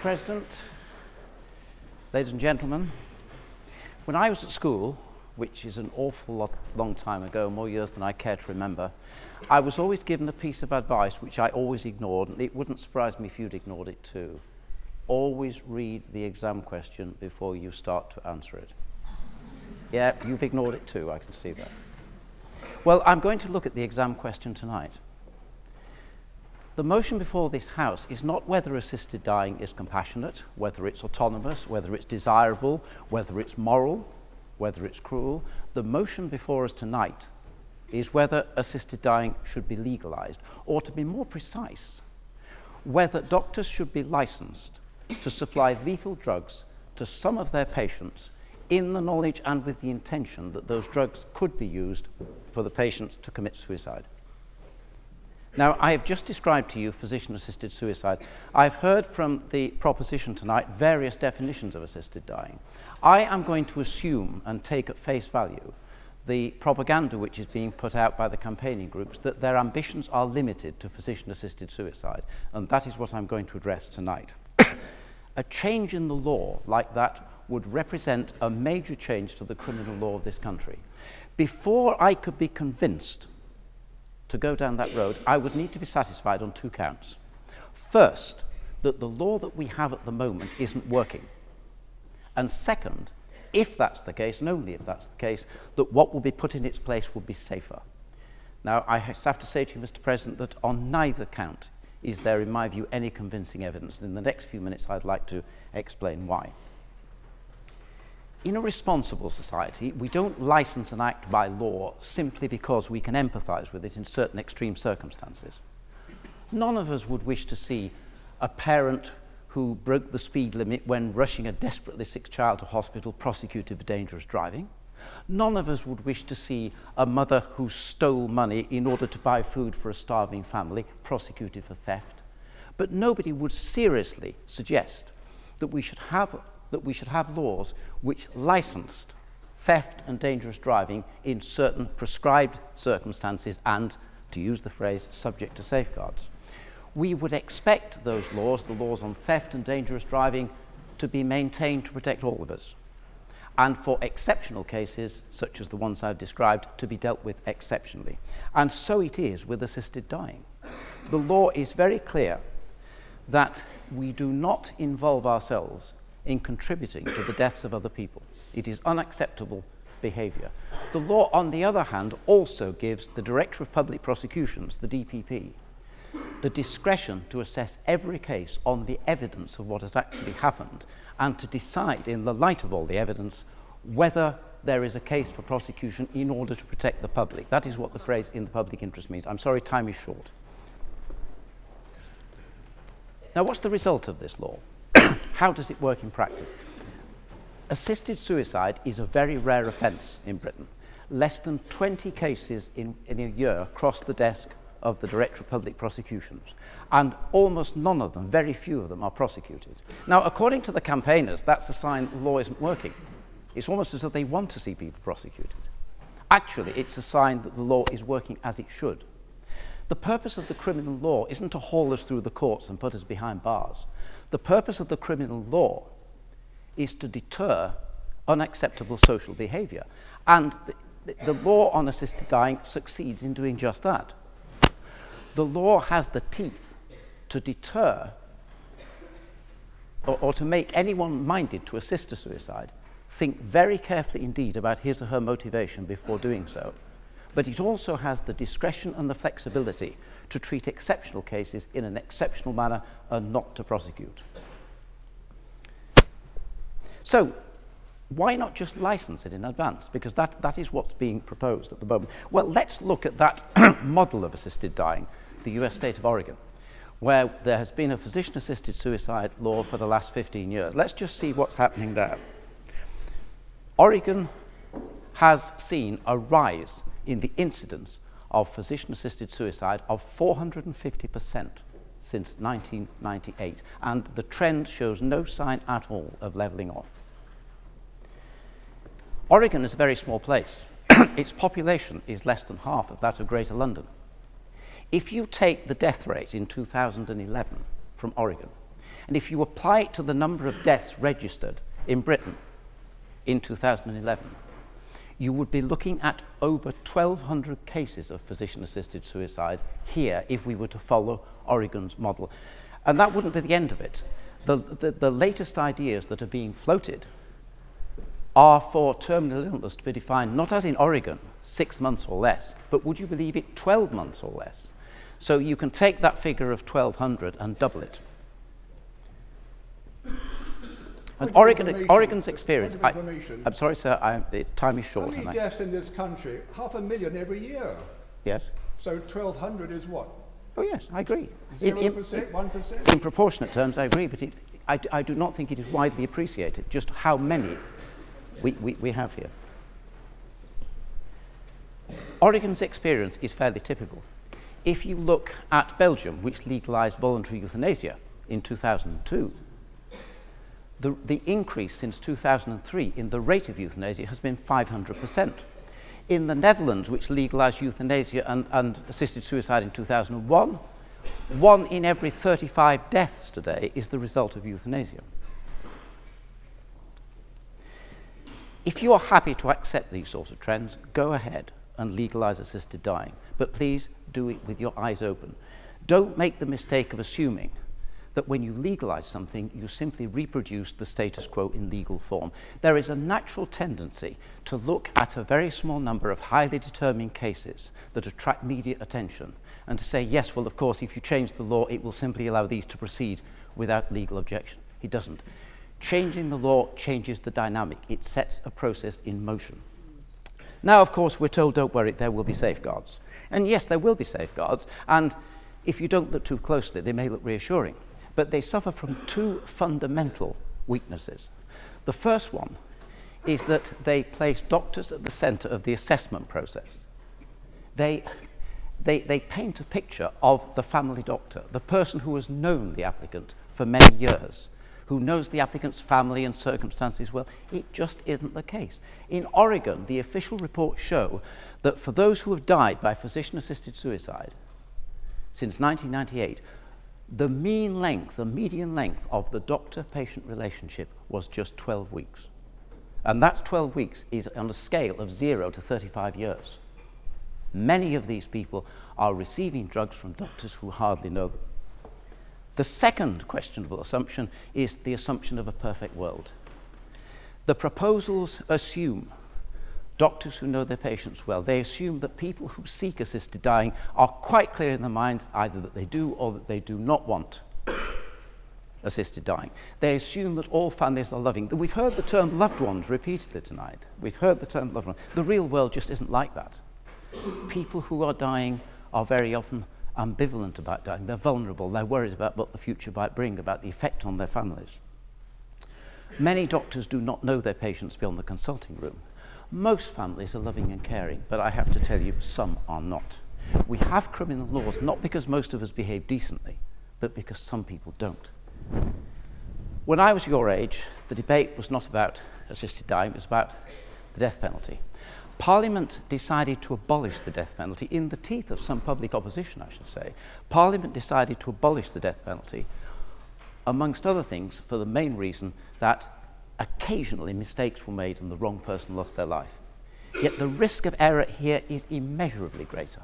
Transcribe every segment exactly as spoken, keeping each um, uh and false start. President, ladies and gentlemen, when I was at school, which is an awful lot, long time ago, more years than I care to remember, I was always given a piece of advice which I always ignored, and it wouldn't surprise me if you'd ignored it too. Always read the exam question before you start to answer it. Yeah, you've ignored it too, I can see that. Well, I'm going to look at the exam question tonight. The motion before this House is not whether assisted dying is compassionate, whether it's autonomous, whether it's desirable, whether it's moral, whether it's cruel. The motion before us tonight is whether assisted dying should be legalized, or to be more precise, whether doctors should be licensed to supply lethal drugs to some of their patients in the knowledge and with the intention that those drugs could be used for the patients to commit suicide. Now, I have just described to you physician-assisted suicide. I've heard from the proposition tonight various definitions of assisted dying. I am going to assume and take at face value the propaganda which is being put out by the campaigning groups that their ambitions are limited to physician-assisted suicide, and that is what I'm going to address tonight. A change in the law like that would represent a major change to the criminal law of this country. Before I could be convinced to go down that road, I would need to be satisfied on two counts. First, that the law that we have at the moment isn't working. And second, if that's the case, and only if that's the case, that what will be put in its place will be safer. Now, I have to say to you, Mister President, that on neither count is there, in my view, any convincing evidence. And in the next few minutes, I'd like to explain why. In a responsible society, we don't license an act by law simply because we can empathize with it in certain extreme circumstances. None of us would wish to see a parent who broke the speed limit when rushing a desperately sick child to hospital prosecuted for dangerous driving. None of us would wish to see a mother who stole money in order to buy food for a starving family prosecuted for theft. But nobody would seriously suggest that we should have that we should have laws which licensed theft and dangerous driving in certain prescribed circumstances and, to use the phrase, subject to safeguards. We would expect those laws, the laws on theft and dangerous driving, to be maintained to protect all of us, and for exceptional cases, such as the ones I've described, to be dealt with exceptionally. And so it is with assisted dying. The law is very clear that we do not involve ourselves in contributing to the deaths of other people. It is unacceptable behaviour. The law, on the other hand, also gives the Director of Public Prosecutions, the D P P, the discretion to assess every case on the evidence of what has actually happened, and to decide, in the light of all the evidence, whether there is a case for prosecution in order to protect the public. That is what the phrase "in the public interest" means. I'm sorry, time is short. Now, what's the result of this law? How does it work in practice? Assisted suicide is a very rare offence in Britain. Less than twenty cases in, in a year cross the desk of the Director of Public Prosecutions, and almost none of them, very few of them, are prosecuted. Now, according to the campaigners, that's a sign that the law isn't working. It's almost as if they want to see people prosecuted. Actually, it's a sign that the law is working as it should. The purpose of the criminal law isn't to haul us through the courts and put us behind bars. The purpose of the criminal law is to deter unacceptable social behaviour, and the, the law on assisted dying succeeds in doing just that. The law has the teeth to deter or, or to make anyone minded to assist a suicide think very carefully indeed about his or her motivation before doing so. But it also has the discretion and the flexibility to treat exceptional cases in an exceptional manner and not to prosecute. So, why not just license it in advance? Because that, that is what's being proposed at the moment. Well, let's look at that model of assisted dying, the U S state of Oregon, where there has been a physician-assisted suicide law for the last fifteen years. Let's just see what's happening there. Oregon has seen a rise in the incidence of physician-assisted suicide of four hundred fifty percent since nineteen ninety-eight, and the trend shows no sign at all of levelling off. Oregon is a very small place. Its population is less than half of that of Greater London. If you take the death rate in two thousand eleven from Oregon And if you apply it to the number of deaths registered in Britain in two thousand eleven, you would be looking at over twelve hundred cases of physician-assisted suicide here if we were to follow Oregon's model. And that wouldn't be the end of it. The, the, the latest ideas that are being floated are for terminal illness to be defined not as in Oregon, six months or less, but would you believe it, twelve months or less. So you can take that figure of twelve hundred and double it. And Oregon, Oregon's experience. I, I'm sorry, sir. I, the time is short. How many deaths I, in this country? Half a million every year. Yes. So twelve hundred is what? Oh yes, I agree. Zero percent, one percent. In proportionate terms, I agree. But it, I, I do not think it is widely appreciated just how many we, we, we have here. Oregon's experience is fairly typical. If you look at Belgium, which legalized voluntary euthanasia in two thousand two. The, the increase since two thousand three in the rate of euthanasia has been five hundred percent. In the Netherlands, which legalized euthanasia and, and assisted suicide in two thousand one, one in every thirty-five deaths today is the result of euthanasia. If you are happy to accept these sorts of trends, go ahead and legalize assisted dying, but please do it with your eyes open. Don't make the mistake of assuming that when you legalize something, you simply reproduce the status quo in legal form. There is a natural tendency to look at a very small number of highly determined cases that attract media attention and to say, yes, well, of course, if you change the law, it will simply allow these to proceed without legal objection. It doesn't. Changing the law changes the dynamic. It sets a process in motion. Now, of course, we're told, don't worry, there will be safeguards. And yes, there will be safeguards. And if you don't look too closely, they may look reassuring. But they suffer from two fundamental weaknesses. The first one is that they place doctors at the center of the assessment process. They, they, they paint a picture of the family doctor, the person who has known the applicant for many years, who knows the applicant's family and circumstances well. It just isn't the case. In Oregon, the official reports show that for those who have died by physician-assisted suicide since nineteen ninety-eight, the mean length, the median length of the doctor-patient relationship was just twelve weeks. And that twelve weeks is on a scale of zero to thirty-five years. Many of these people are receiving drugs from doctors who hardly know them. The second questionable assumption is the assumption of a perfect world. The proposals assume doctors who know their patients well, they assume that people who seek assisted dying are quite clear in their minds either that they do or that they do not want assisted dying. They assume that all families are loving. We've heard the term loved ones repeatedly tonight. We've heard the term loved ones. The real world just isn't like that. People who are dying are very often ambivalent about dying. They're vulnerable. They're worried about what the future might bring, about the effect on their families. Many doctors do not know their patients beyond the consulting room. Most families are loving and caring, but I have to tell you, some are not. We have criminal laws not because most of us behave decently, but because some people don't. When I was your age, the debate was not about assisted dying, it was about the death penalty. Parliament decided to abolish the death penalty, in the teeth of some public opposition, I should say. Parliament decided to abolish the death penalty, amongst other things, for the main reason that occasionally mistakes were made and the wrong person lost their life. Yet the risk of error here is immeasurably greater.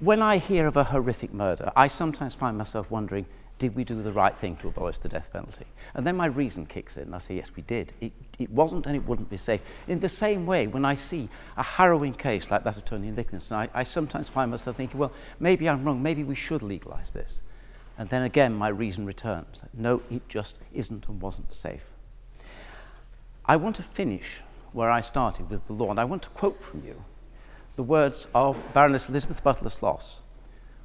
When I hear of a horrific murder, I sometimes find myself wondering, did we do the right thing to abolish the death penalty? And then my reason kicks in and I say, yes, we did. It, it wasn't and it wouldn't be safe. In the same way, when I see a harrowing case like that of Tony Nicklinson, I, I sometimes find myself thinking, well, maybe I'm wrong, maybe we should legalize this. And then again, my reason returns. No, it just isn't and wasn't safe. I want to finish where I started with the law, and I want to quote from you the words of Baroness Elizabeth Butler-Sloss,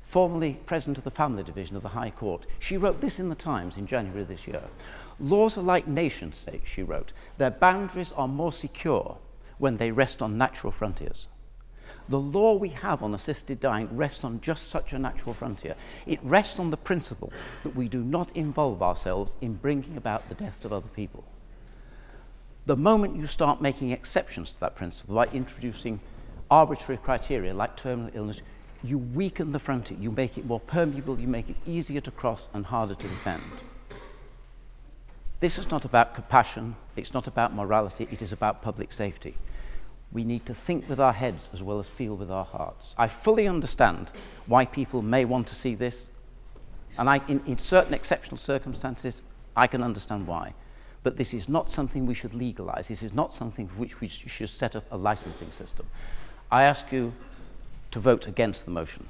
formerly President of the Family Division of the High Court. She wrote this in the Times in January this year. Laws are like nation states, she wrote. Their boundaries are more secure when they rest on natural frontiers. The law we have on assisted dying rests on just such a natural frontier. It rests on the principle that we do not involve ourselves in bringing about the deaths of other people. The moment you start making exceptions to that principle by introducing arbitrary criteria like terminal illness, you weaken the frontier, you make it more permeable, you make it easier to cross and harder to defend. This is not about compassion, it's not about morality, it is about public safety. We need to think with our heads as well as feel with our hearts. I fully understand why people may want to see this, and I, in, in certain exceptional circumstances, I can understand why. But this is not something we should legalize. This is not something for which we should set up a licensing system. I ask you to vote against the motion.